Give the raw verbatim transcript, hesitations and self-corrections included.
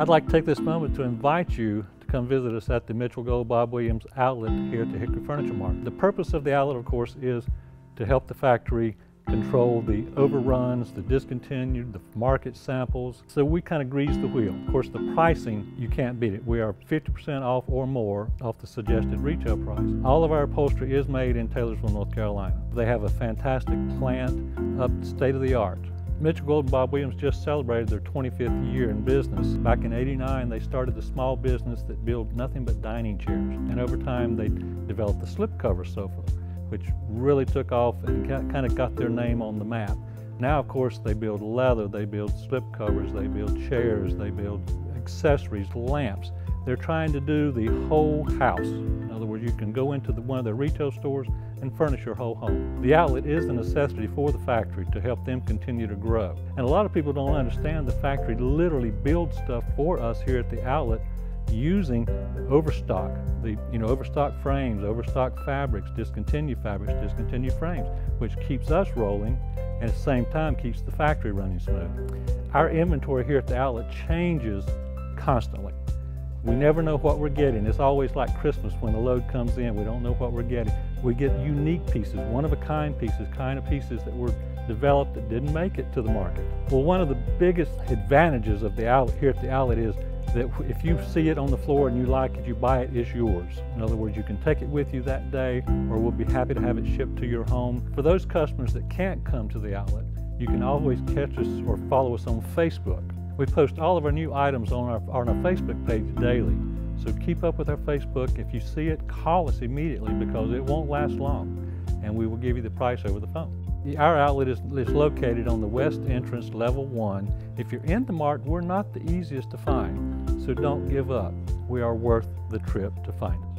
I'd like to take this moment to invite you to come visit us at the Mitchell Gold Bob Williams outlet here at the Hickory Furniture Market. The purpose of the outlet, of course, is to help the factory control the overruns, the discontinued, the market samples. So we kind of grease the wheel. Of course, the pricing, you can't beat it. We are fifty percent off or more off the suggested retail price. All of our upholstery is made in Taylorsville, North Carolina. They have a fantastic plant, up state-of-the-art. Mitchell Gold and Bob Williams just celebrated their twenty-fifth year in business. Back in eighty-nine, they started a small business that built nothing but dining chairs. And over time, they developed the slipcover sofa, which really took off and kind of got their name on the map. Now, of course, they build leather, they build slip covers, they build chairs, they build accessories, lamps. They're trying to do the whole house. In other words, you can go into the, one of their retail stores and furnish your whole home. The outlet is a necessity for the factory to help them continue to grow. And a lot of people don't understand the factory literally builds stuff for us here at the outlet, using overstock, the you know overstock frames, overstock fabrics, discontinued fabrics, discontinued frames, which keeps us rolling and at the same time keeps the factory running smooth. Our inventory here at the outlet changes constantly. We never know what we're getting. It's always like Christmas when the load comes in. We don't know what we're getting. We get unique pieces, one-of-a-kind pieces, kind of pieces that were developed that didn't make it to the market. Well, one of the biggest advantages of the outlet here at the outlet is that if you see it on the floor and you like it, you buy it, it's yours. In other words, you can take it with you that day, or we'll be happy to have it shipped to your home. For those customers that can't come to the outlet, you can always catch us or follow us on Facebook. We post all of our new items on our, on our Facebook page daily. So keep up with our Facebook. If you see it, call us immediately because it won't last long, and we will give you the price over the phone. Our outlet is, is located on the west entrance, level one. If you're in the market, we're not the easiest to find, so don't give up. We are worth the trip to find it.